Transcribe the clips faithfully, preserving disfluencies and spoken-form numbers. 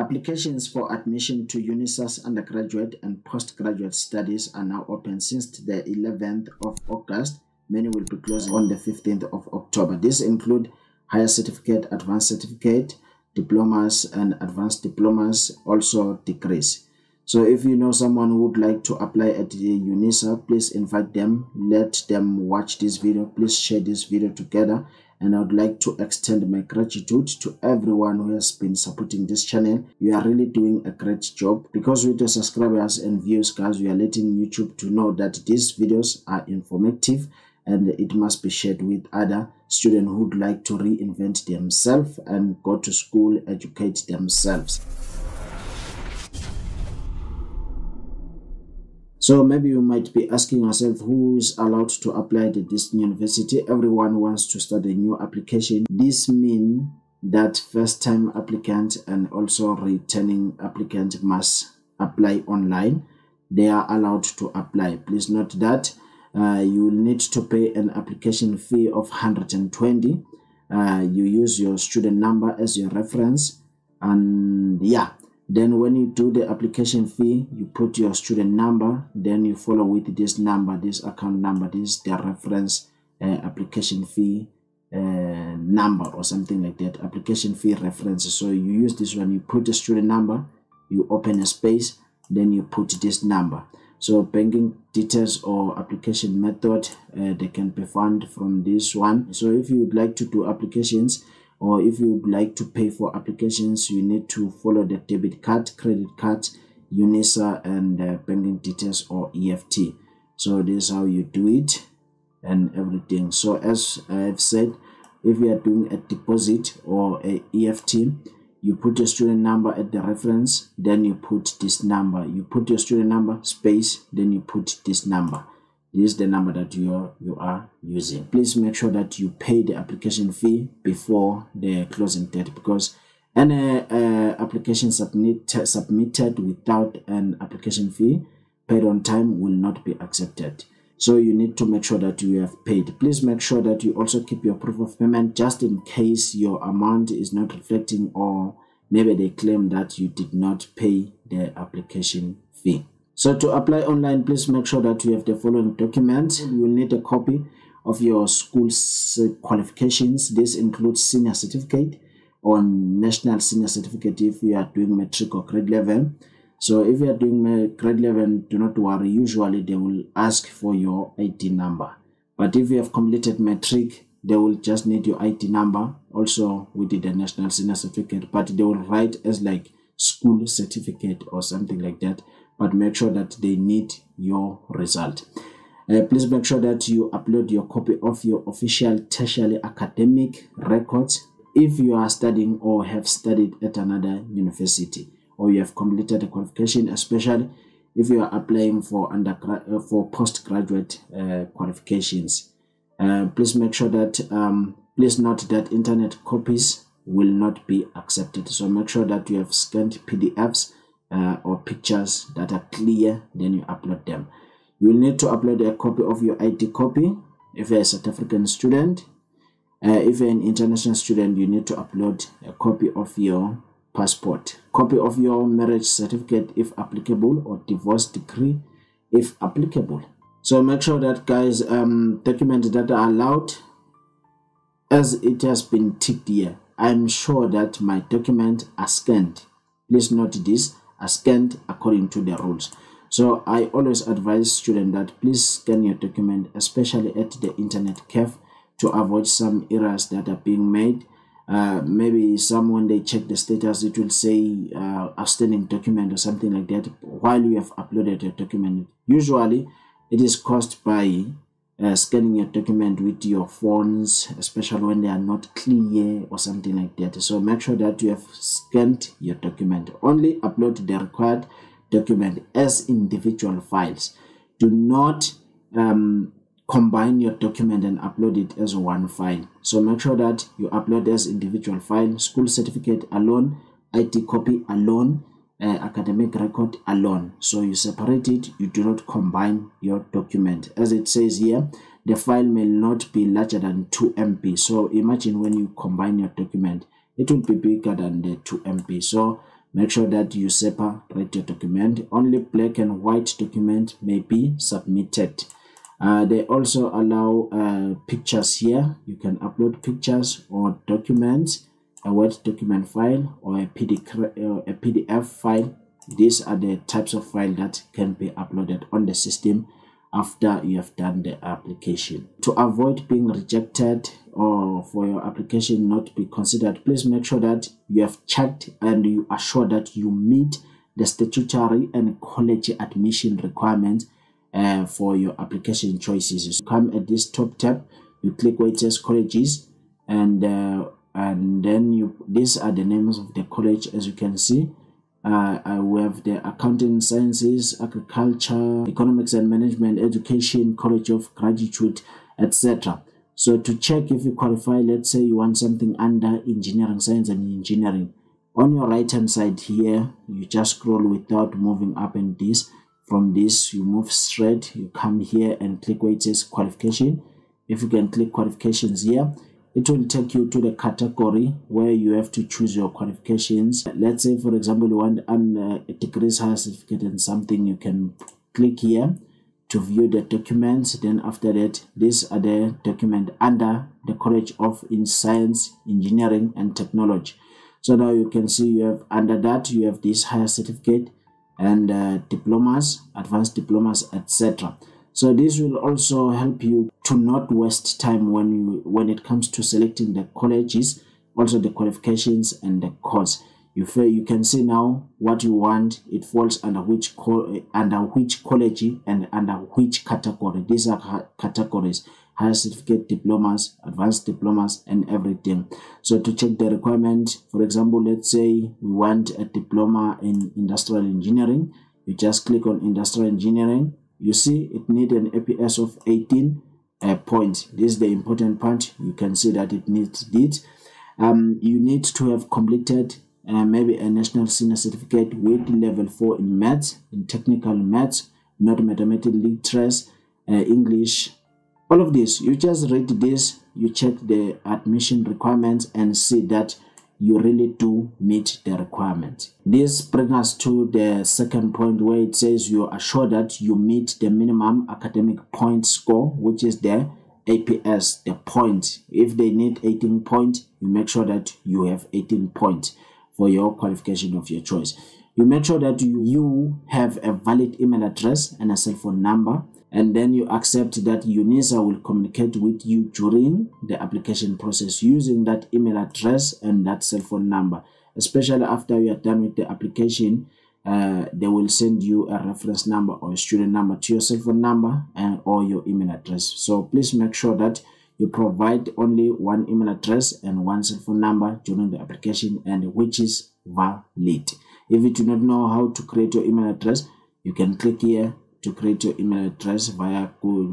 Applications for admission to UNISA's undergraduate and postgraduate studies are now open since the eleventh of August. Many will be closed on the fifteenth of October. These include higher certificate, advanced certificate, diplomas, and advanced diplomas, also degrees. So if you know someone who would like to apply at the UNISA, please invite them, let them watch this video, please share this video together. And I would like to extend my gratitude to everyone who has been supporting this channel. You are really doing a great job, because with your subscribers and views, guys, we are letting YouTube to know that these videos are informative and it must be shared with other students who would like to reinvent themselves and go to school, educate themselves. So maybe you might be asking yourself, who is allowed to apply to this university? Everyone wants to start a new application. This means that first-time applicant and also returning applicant must apply online. They are allowed to apply. Please note that uh, you will need to pay an application fee of one hundred twenty. Uh, you use your student number as your reference, and yeah. Then when you do the application fee, you put your student number, then you follow with this number, this account number, this is the reference uh, application fee uh, number or something like that, application fee reference. So you use this one, you put the student number, you open a space, then you put this number. So banking details or application method, uh, they can be found from this one. So if you would like to do applications, or if you would like to pay for applications, you need to follow the debit card, credit card, UNISA, and uh, banking details or E F T. So this is how you do it and everything. So as I've said, if you are doing a deposit or a E F T, you put your student number at the reference, then you put this number. You put your student number, space, then you put this number. This is the number that you are, you are using. Please make sure that you pay the application fee before the closing date, because any uh, application submit, submitted without an application fee paid on time will not be accepted. So you need to make sure that you have paid. Please make sure that you also keep your proof of payment, just in case your amount is not reflecting, or maybe they claim that you did not pay the application fee. So to apply online, please make sure that you have the following documents. You will need a copy of your school's qualifications. This includes senior certificate or national senior certificate if you are doing matric or grade eleven. So if you are doing grade eleven, do not worry. Usually they will ask for your I D number. But if you have completed matric, they will just need your I D number. Also, we did a national senior certificate, but they will write as like school certificate or something like that. But make sure that they need your result. Uh, please make sure that you upload your copy of your official tertiary academic records if you are studying or have studied at another university, or you have completed a qualification, especially if you are applying for undergrad uh, for postgraduate uh, qualifications. Uh, please make sure that um, please note that internet copies will not be accepted. So make sure that you have scanned P D Fs. Uh, or pictures that are clear, then you upload them. You will need to upload a copy of your I D copy if you're a South African student. Uh, if you're an international student, you need to upload a copy of your passport, copy of your marriage certificate if applicable, or divorce decree if applicable. So make sure that, guys, um, documents that are allowed, as it has been ticked here, I'm sure that my documents are scanned. Please note this. Are scanned according to the rules. So I always advise students that please scan your document, especially at the internet cafe, to avoid some errors that are being made. Uh, maybe someone, they check the status, it will say uh, outstanding document or something like that while you have uploaded your document. Usually it is caused by uh, scanning your document with your phones, especially when they are not clear or something like that. So make sure that you have scanned your document. Only upload the required document as individual files. Do not um, combine your document and upload it as one file. So make sure that you upload as individual file, school certificate alone, I D copy alone, Uh, academic record alone. So you separate it, you do not combine your document. As it says here, the file may not be larger than two M B. So imagine when you combine your document, it will be bigger than the two M B. So Make sure that you separate your document. Only black and white document may be submitted. Uh, they also allow uh, pictures here. You can upload pictures or documents, a Word document file or a P D F file. These are the types of file that can be uploaded on the system after you have done the application. To avoid being rejected or for your application not to be considered, please make sure that you have checked and you are sure that you meet the statutory and college admission requirements uh, for your application choices. Come at this top tab, you click where it says colleges, and uh, and then you these are the names of the college. As you can see, Uh, we have the Accounting Sciences, Agriculture, Economics and Management, Education, College of Graduate, et cetera. So to check if you qualify, let's say you want something under Engineering Science and Engineering. On your right hand side here, you just scroll without moving up and this. From this, you move straight, you come here and click where it says Qualification. If you can click Qualifications here, it will take you to the category where you have to choose your qualifications. Let's say, for example, you want an, uh, a degrees, higher certificate and something. You can click here to view the documents. Then after that, these are the documents under the College of in Science, Engineering and Technology. So now you can see you have under that, you have this higher certificate and uh, diplomas, advanced diplomas, et cetera. So this will also help you to not waste time when you when it comes to selecting the colleges, also the qualifications and the course. You feel you can see now what you want. It falls under which under which college and under which category. These are categories: higher certificate, diplomas, advanced diplomas, and everything. So to check the requirement, for example, let's say we want a diploma in industrial engineering. You just click on industrial engineering. You see it needs an A P S of eighteen uh, points. This is the important part. You can see that it needs it. Um, you need to have completed uh, maybe a national senior certificate with level four in maths, in technical maths, not mathematical literacy, uh, English. All of this, you just read this, you check the admission requirements and see that you really do meet the requirement. This brings us to the second point where it says you are sure that you meet the minimum academic point score, which is the A P S, the point. If they need eighteen points, you make sure that you have eighteen points for your qualification of your choice. You make sure that you have a valid email address and a cell phone number, and then you accept that UNISA will communicate with you during the application process using that email address and that cell phone number. Especially after you are done with the application, uh, they will send you a reference number or a student number to your cell phone number and or your email address. So please make sure that you provide only one email address and one cell phone number during the application, and which is valid. If you do not know how to create your email address, you can click here to create your email address via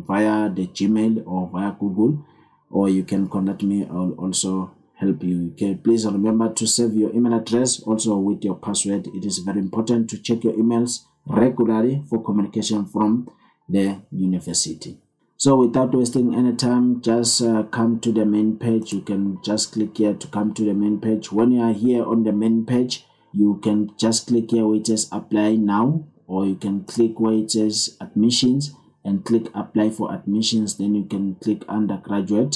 via the Gmail or via Google, or you can contact me. I'll also help you. Okay, please remember to save your email address also with your password. It is very important to check your emails regularly for communication from the university. So without wasting any time, just uh, come to the main page. You can just click here to come to the main page. When you are here on the main page, you can just click here where it says apply now, or you can click where it says admissions and click apply for admissions. Then you can click undergraduate.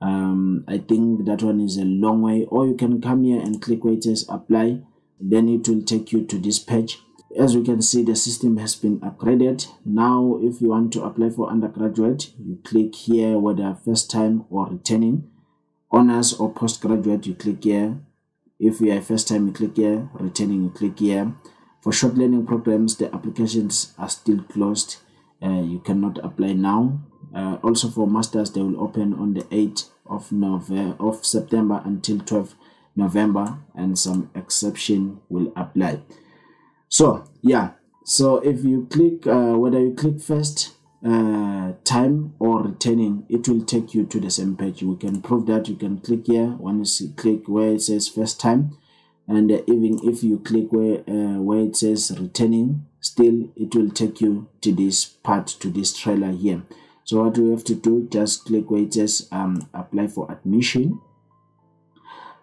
Um, I think that one is a long way, or you can come here and click where it says apply. Then it will take you to this page. As you can see, the system has been upgraded. Now, if you want to apply for undergraduate, you click here, whether first time or returning, honors or postgraduate, you click here. If you are first time, you click here, returning, you click here. For short learning programs, the applications are still closed. Uh, you cannot apply now. Uh, also for masters, they will open on the eighth of November of September until twelfth November, and some exception will apply. So yeah, so if you click uh, whether you click first uh, time or returning, it will take you to the same page. You can prove that. You can click here. Once you click where it says first time, and even if you click where uh, where it says returning, still it will take you to this part, to this trailer here. So what we have to do, just click where it says um apply for admission.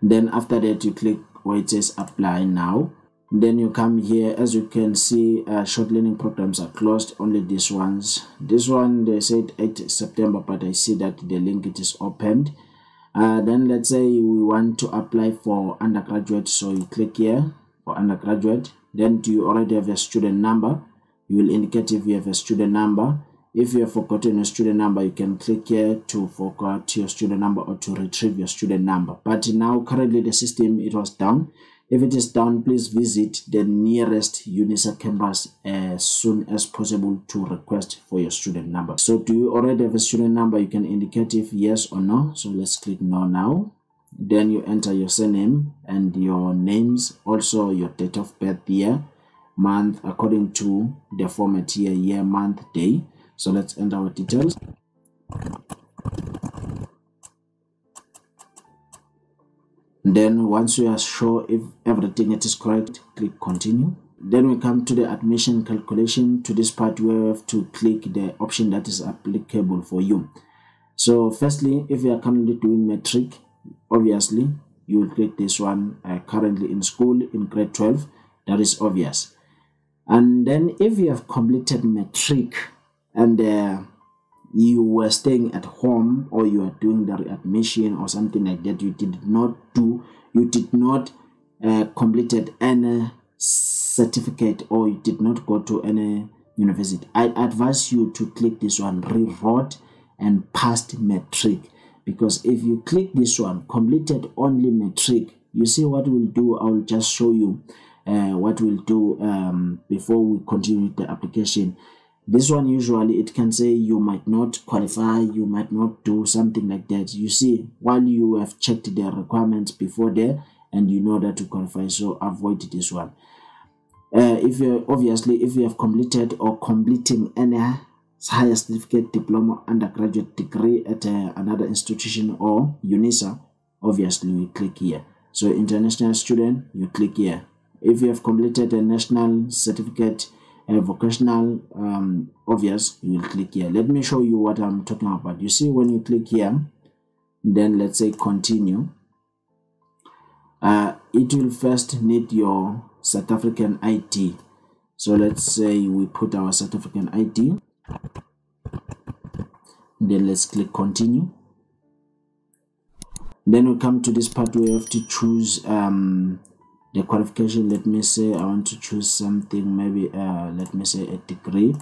Then after that, you click where it says apply now. Then you come here, as you can see, uh, short learning programs are closed, only these ones. This one, they said eighth September, but I see that the link, it is opened. Uh, then let's say we want to apply for undergraduate, so you click here for undergraduate. Then do you already have a student number? You will indicate if you have a student number. If you have forgotten your student number, you can click here to forget your student number or to retrieve your student number. But now currently the system, it was down. If it is down, please visit the nearest UNISA campus as soon as possible to request for your student number. So do you already have a student number? You can indicate if yes or no. So let's click no now. Then you enter your surname and your names, also your date of birth, year, month, according to the format here, year, month, day. So let's enter our details. Then once you are sure if everything it is correct, click continue. Then we come to the admission calculation, to this part where you have to click the option that is applicable for you. So firstly, if you are currently doing metric, obviously you will click this one, uh, currently in school in grade twelve, that is obvious. And then if you have completed metric and uh, you were staying at home, or you are doing the readmission or something like that, you did not do, you did not uh, completed any certificate, or you did not go to any university, I advise you to click this one, rewrote and passed metric, because if you click this one, completed only metric, you see what we'll do. I'll just show you uh, what we'll do um, before we continue the application. This one, usually it can say you might not qualify, you might not do something like that. You see, while you have checked the requirements before there, and you know that you qualify, so avoid this one. Uh, if you obviously, if you have completed or completing any higher certificate, diploma, undergraduate degree at uh, another institution or UNISA, obviously you click here. So international student, you click here. If you have completed a national certificate, Uh, vocational, um, obvious, you will click here. Let me show you what I'm talking about. You see, when you click here, then let's say continue, uh, it will first need your South African I D. So let's say we put our South African I D, then let's click continue. Then we come to this part where you have to choose um, the qualification. Let me say I want to choose something, maybe uh let me say a degree.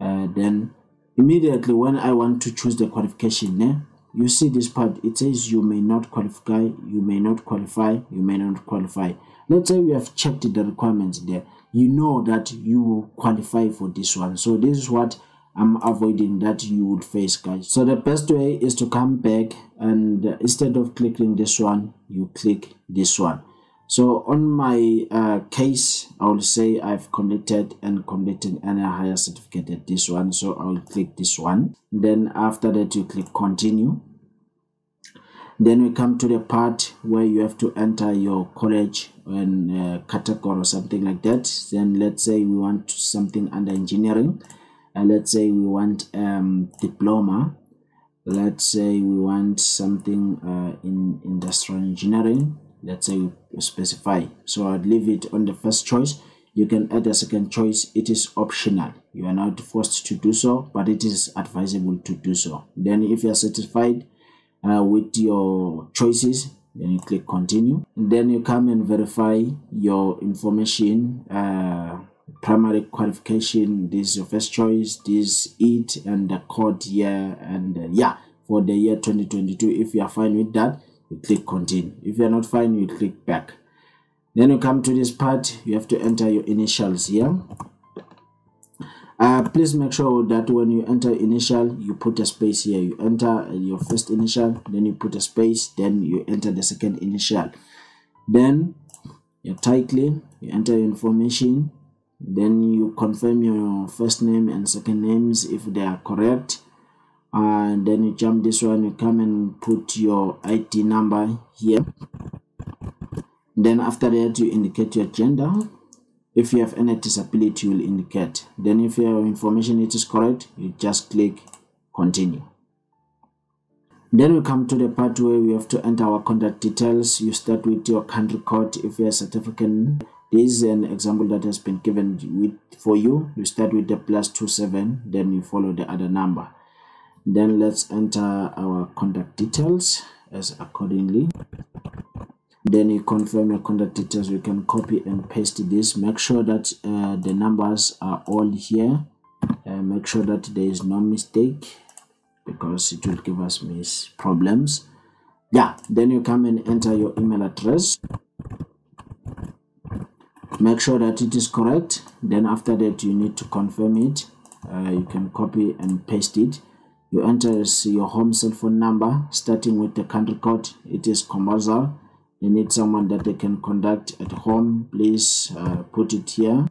Uh, then immediately when I want to choose the qualification, eh, you see this part, it says you may not qualify, you may not qualify, you may not qualify. Let's say we have checked the requirements there, you know that you qualify for this one. So this is what I'm avoiding that you would face, guys. So the best way is to come back, and instead of clicking this one, you click this one. So on my uh, case, I will say I've completed and completing any higher certificate at this one. So I will click this one. Then after that, you click continue. Then we come to the part where you have to enter your college and uh, category or something like that. Then let's say we want something under engineering. And let's say we want um, diploma. Let's say we want something uh, in industrial engineering. Let's say you specify, so I'd leave it on the first choice. You can add a second choice, it is optional, you are not forced to do so, but it is advisable to do so. Then if you are satisfied uh, with your choices, then you click continue. Then you come and verify your information, uh, primary qualification, this is your first choice, this it, and the code year, and uh, yeah, for the year twenty twenty-two. If you are fine with that, you click continue. If you're not fine, you click back. Then you come to this part, you have to enter your initials here. Uh, please make sure that when you enter initial, you put a space here. You enter your first initial, then you put a space, then you enter the second initial. Then you tightly, you enter your information, then you confirm your first name and second names if they are correct. And then you jump this one, you come and put your I D number here. Then after that, you indicate your gender. If you have any disability, you will indicate. Then if your information it is correct, you just click continue. Then we come to the part where we have to enter our contact details. You start with your country code if you are South African, There is an example that has been given with for you. You start with the plus two seven, then you follow the other number. Then let's enter our contact details as accordingly. Then you confirm your contact details. You can copy and paste this. Make sure that uh, the numbers are all here. Uh, make sure that there is no mistake, because it will give us miss problems. Yeah, then you come and enter your email address. Make sure that it is correct. Then after that, you need to confirm it. Uh, you can copy and paste it. You enter your home cell phone number, starting with the country code. It is compulsory. You need someone that they can contact at home. Please uh, put it here.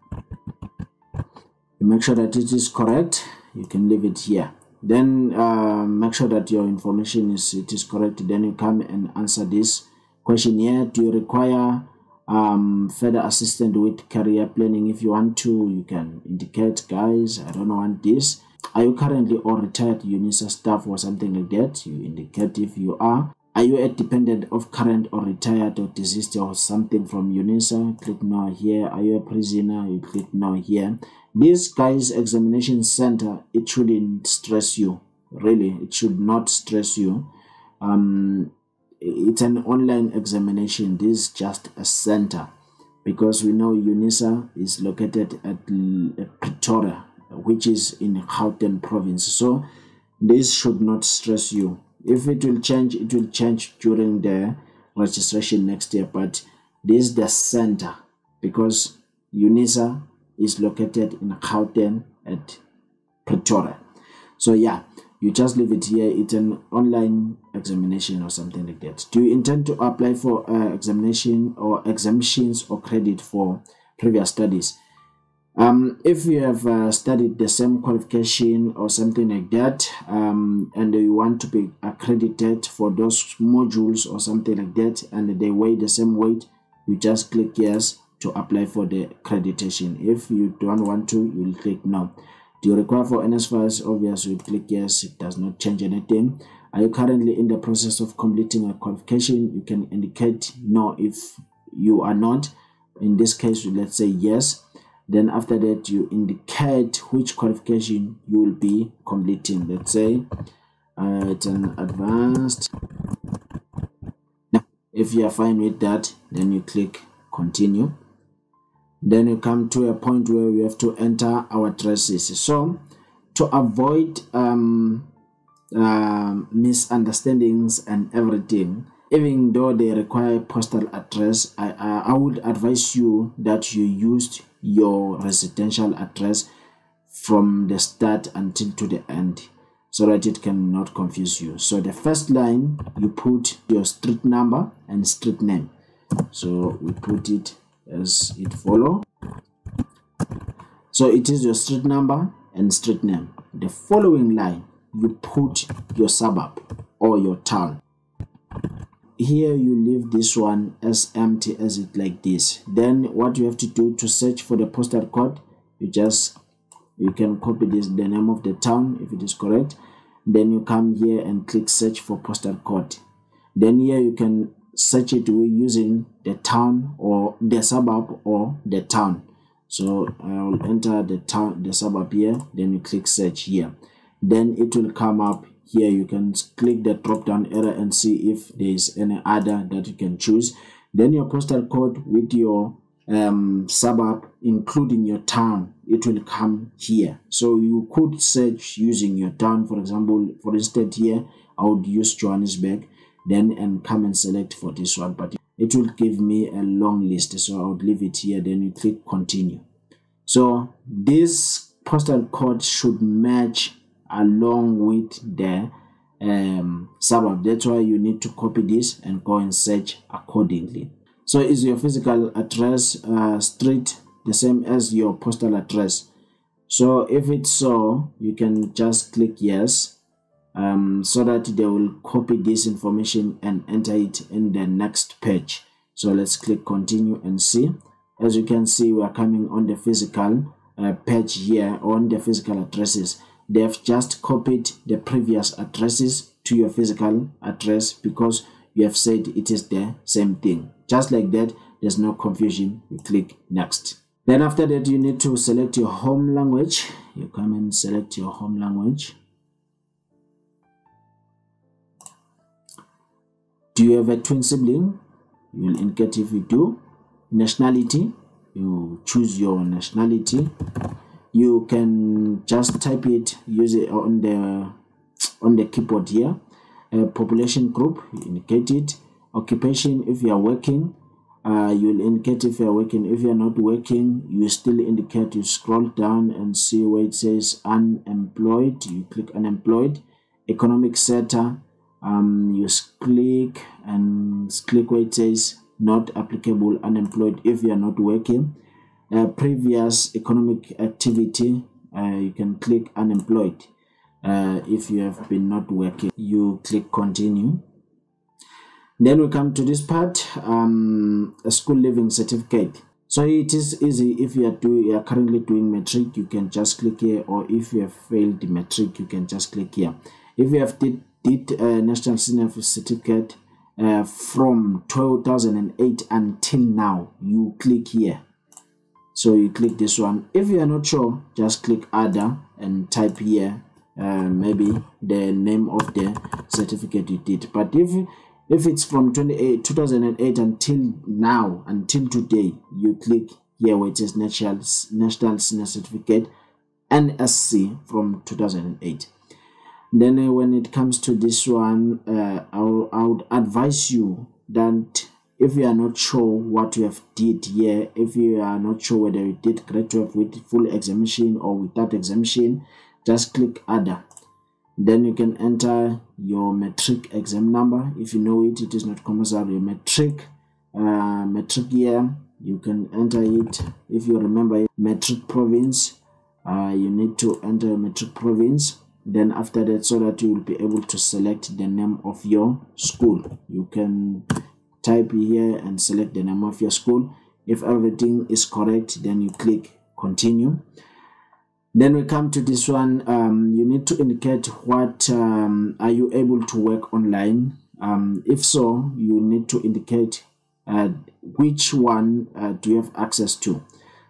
You make sure that it is correct. You can leave it here. Then uh, make sure that your information is it is correct. Then you come and answer this question here. Do you require um, further assistance with career planning? If you want to, you can indicate, guys, I don't want this. Are you currently or retired UNISA staff or something like that? You indicate if you are. Are you a dependent of current or retired or deceased or something from UNISA? Click no here. Are you a prisoner? You click no here. This, guys, examination center, it shouldn't stress you. Really, it should not stress you. Um, it's an online examination. This is just a center, because we know UNISA is located at Pretoria, which is in Gauteng province. So this should not stress you. If it will change, it will change during the registration next year. But this is the center, because UNISA is located in Gauteng at Pretoria. So yeah, you just leave it here. It's an online examination or something like that. Do you intend to apply for uh, examination or exemptions or credit for previous studies? Um, if you have uh, studied the same qualification or something like that, um, and you want to be accredited for those modules or something like that, and they weigh the same weight, you just click yes to apply for the accreditation. If you don't want to, you'll click no. Do you require for N S F A S? Obviously, you click yes. It does not change anything. Are you currently in the process of completing a qualification? You can indicate no if you are not. In this case, let's say yes. Then after that, you indicate which qualification you will be completing. Let's say uh, it's an advanced. Now, if you are fine with that, then you click continue. Then you come to a point where we have to enter our addresses. So to avoid um, uh, misunderstandings and everything, even though they require postal address, I, I, I would advise you that you used your residential address from the start until to the end, so that it cannot confuse you. So the first line, you put your street number and street name. So we put it as it follow. So it is your street number and street name. The following line, you put your suburb or your town. Here you leave this one as empty as it like this. Then what you have to do to search for the postal code, you just you can copy this, the name of the town if it is correct. Then you come here and click search for postal code. Then here you can search it using the town or the suburb or the town. So I will enter the town, the suburb here. Then you click search here. Then it will come up. Here you can click the drop down arrow and see if there is any other that you can choose. Then your postal code with your um, suburb, including your town, it will come here. So you could search using your town. For example, for instance here, I would use Johannesburg, then and come and select for this one. But it will give me a long list, so I would leave it here. Then you click continue. So this postal code should match along with the um, suburb. That's why you need to copy this and go and search accordingly. So is your physical address uh, street the same as your postal address? So if it's so, you can just click yes, um, so that they will copy this information and enter it in the next page. So let's click continue and see. As you can see, we are coming on the physical uh, page here, on the physical addresses. They have just copied the previous addresses to your physical address because you have said it is the same thing. Just like that, There's no confusion. You click next. Then after that, you need to select your home language. You come and select your home language. Do you have a twin sibling? You will indicate if you do. Nationality, you choose your nationality. You can just type it, use it on the on the keyboard here. Uh, population group, you indicate it. Occupation, if you are working, uh, you will indicate if you are working. If you are not working, you still indicate. You scroll down and see where it says unemployed. You click unemployed. Economic sector, um, you click and click where it says not applicable, unemployed, if you are not working. Uh, previous economic activity, uh, you can click unemployed. Uh, if you have been not working, you click continue. Then we come to this part, um, a school leaving certificate. So it is easy. If you are, do, you are currently doing matric, you can just click here, or if you have failed the matric, you can just click here. If you have did, did uh, national senior certificate uh, from two thousand eight until now, you click here. So you click this one. If you are not sure, just click other and type here. Uh, maybe the name of the certificate you did. But if if it's from two thousand eight until now, until today, you click here where it is national national senior certificate N S C from two thousand eight. Then uh, when it comes to this one, uh, I would advise you that if you are not sure what you have did here, if you are not sure whether you did grade twelve with full examination or without examination, just click other. Then you can enter your metric exam number. If you know it, it is not compulsory. Your metric, uh, metric year, you can enter it. If you remember it, metric province, uh, you need to enter your metric province. Then after that, so that you will be able to select the name of your school. You can type here and select the name of your school. If everything is correct, then you click continue. Then we come to this one. Um, you need to indicate what um, are you able to work online. Um, if so, you need to indicate uh, which one uh, do you have access to.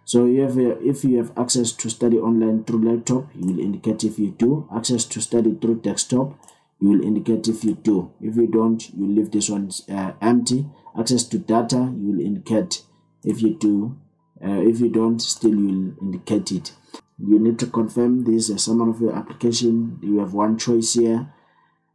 So you have, uh, if you have access to study online through laptop, you will indicate if you do. Access to study through desktop, you will indicate if you do. If you don't, you leave this one uh, empty. Access to data, you will indicate if you do. Uh, if you don't, still you will indicate it. You need to confirm this is a summary of your application. You have one choice here.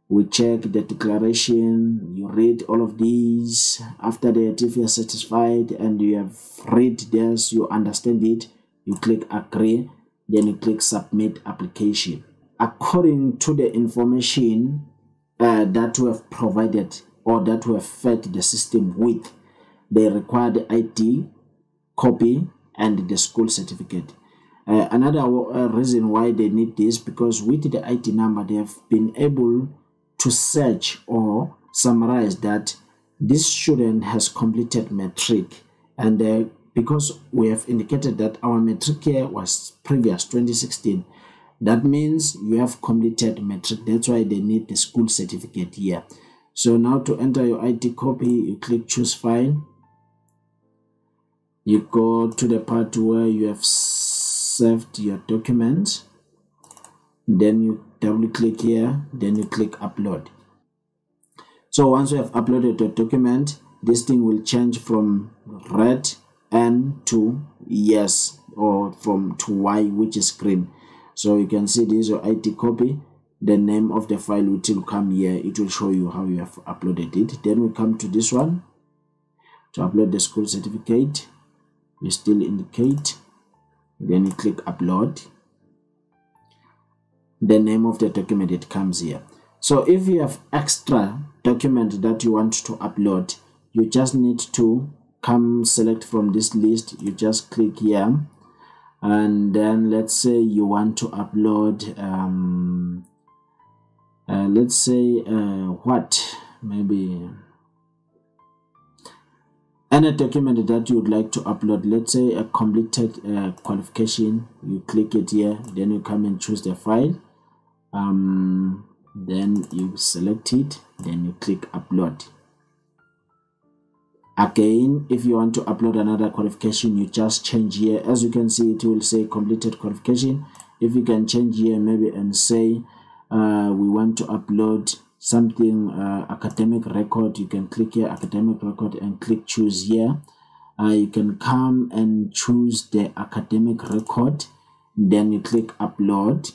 We check the declaration. You read all of these. After that, if you are satisfied and you have read this, you understand it, you click agree. Then you click submit application. According to the information uh, that we have provided or that we have fed the system with, they require the I D, copy, and the school certificate. Uh, another uh, reason why they need this, because with the I D number, they have been able to search or summarize that this student has completed metric. And uh, because we have indicated that our metric year was previous twenty sixteen, that means you have completed metric. That's why they need the school certificate here. So now to enter your I D copy, you click choose file. You go to the part where you have saved your documents, then you double click here, then you click upload. So once you have uploaded your document, this thing will change from red N to yes, or from to Y, which is green. So you can see this is your I D copy. The name of the file will still come here. It will show you how you have uploaded it. Then we come to this one to upload the school certificate. We still indicate. Then you click upload. The name of the document, it comes here. So if you have extra document that you want to upload, you just need to come select from this list. You just click here, and then let's say you want to upload um uh, let's say uh, what maybe any document that you would like to upload. Let's say a completed uh, qualification. You click it here, then you come and choose the file, um, then you select it, then you click upload. Again, if you want to upload another qualification, you just change here. As you can see, it will say completed qualification. If you can change here maybe and say uh, we want to upload something, uh, academic record, you can click here, academic record, and click choose here. Uh, you can come and choose the academic record, then you click upload.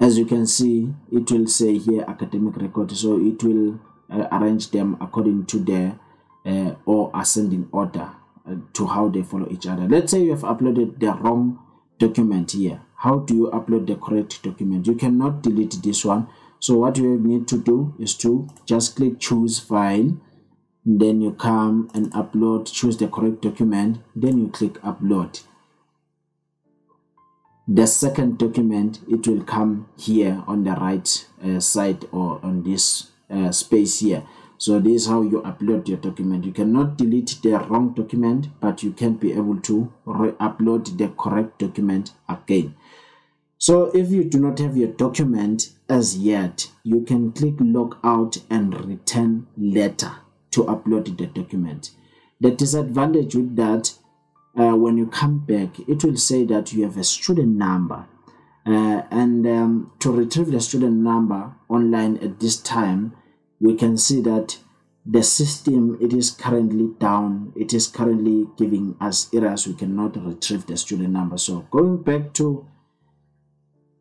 As you can see, it will say here academic record, so it will uh, arrange them according to the uh, or ascending order uh, to how they follow each other. Let's say you have uploaded the wrong document here. How do you upload the correct document? You cannot delete this one, so what you need to do is to just click choose file, then you come and upload, choose the correct document, then you click upload. The second document, it will come here on the right uh, side, or on this uh, space here. So this is how you upload your document. You cannot delete the wrong document, but you can be able to re-upload the correct document again. So if you do not have your document as yet, you can click log out and return later to upload the document. The disadvantage with that, uh, when you come back, it will say that you have a student number. Uh, and um, to retrieve the student number online at this time, we can see that the system, it is currently down. It is currently giving us errors. We cannot retrieve the student number. So going back to,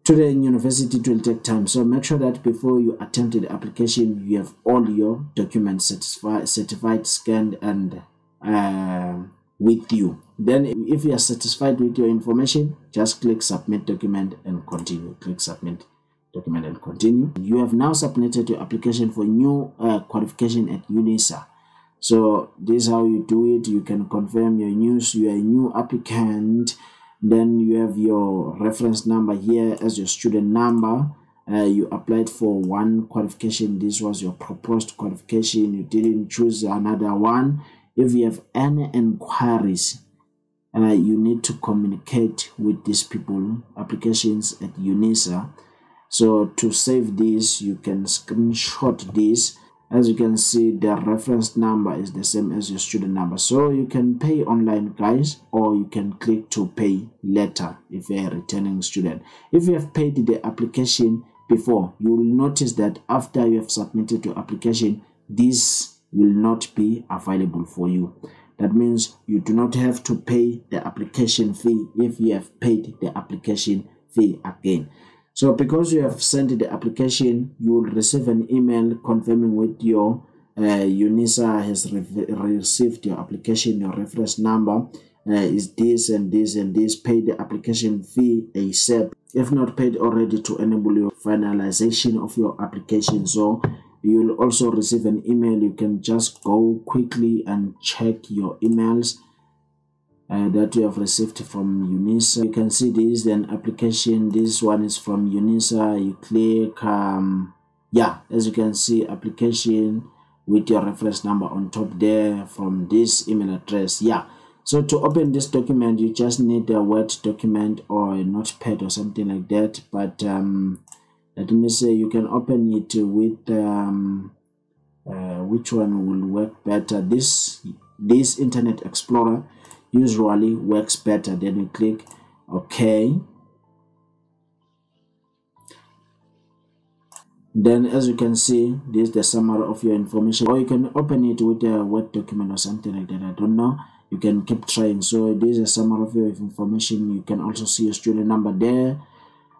to the university, it will take time. So make sure that before you attempt the application, you have all your documents certified, certified scanned, and uh, with you. Then if you are satisfied with your information, just click submit document and continue. Click submit document and continue. You have now submitted your application for new uh, qualification at UNISA. So this is how you do it. You can confirm your news. You are a new applicant. Then you have your reference number here as your student number. Uh, you applied for one qualification. This was your proposed qualification. You didn't choose another one. If you have any inquiries, uh, you need to communicate with these people, applications at UNISA. So to save this, you can screenshot this. As you can see, the reference number is the same as your student number. So you can pay online, guys, or you can click to pay later if you're a returning student. If you have paid the application before, you will notice that after you have submitted your application, this will not be available for you. That means you do not have to pay the application fee if you have paid the application fee again. So because you have sent the application, you will receive an email confirming with your uh, UNISA has re received your application. Your reference number uh, is this and this and this. Pay the application fee ASAP, if not paid already, to enable your finalization of your application. So you will also receive an email. You can just go quickly and check your emails Uh, that you have received from UNISA. You can see this is an application. This one is from UNISA. You click, um, yeah, as you can see, application with your reference number on top there from this email address. Yeah, so to open this document, you just need a Word document or a notepad or something like that. But um, let me say you can open it with um, uh, which one will work better. This, this Internet Explorer usually works better. Then you click OK. Then as you can see, this is the summary of your information, or you can open it with a Word document or something like that. I don't know. You can keep trying. So this is a summary of your information. You can also see your student number there,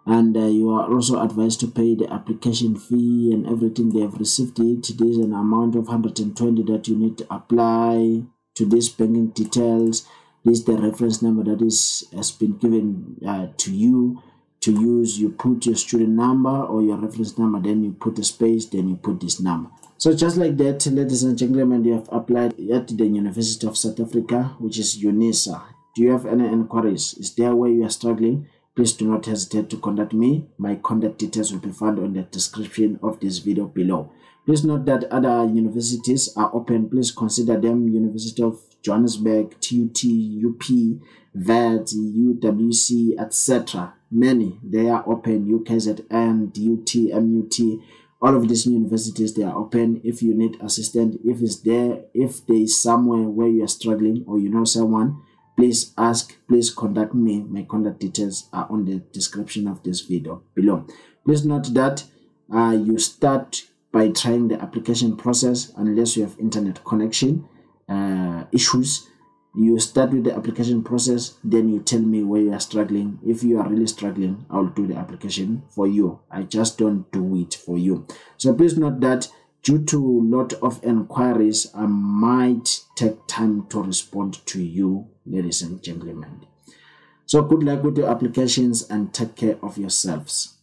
and uh, you are also advised to pay the application fee and everything. They have received it. There is an amount of one hundred twenty that you need to apply to this banking details. This is the reference number that is has been given uh, to you to use. You put your student number or your reference number, then you put a space, then you put this number. So just like that, ladies and gentlemen, you have applied at the University of South Africa, which is UNISA. Do you have any inquiries? Is there where you are struggling? Please do not hesitate to contact me. My contact details will be found on the description of this video below. Please note that other universities are open. Please consider them: University of Johannesburg, T U T, U P, V E T, U W C, et cetera. Many, they are open: U K Z N, D U T, M U T, all of these universities, they are open. If you need assistance, if it's there, if there is somewhere where you are struggling or you know someone, please ask, please contact me. My contact details are on the description of this video below. Please note that uh, you start by trying the application process unless you have internet connection uh, issues. You start with the application process, then you tell me where you are struggling. If you are really struggling, I'll do the application for you. I just don't do it for you. So please note that due to a lot of inquiries, I might take time to respond to you, ladies and gentlemen. So good luck with your applications and take care of yourselves.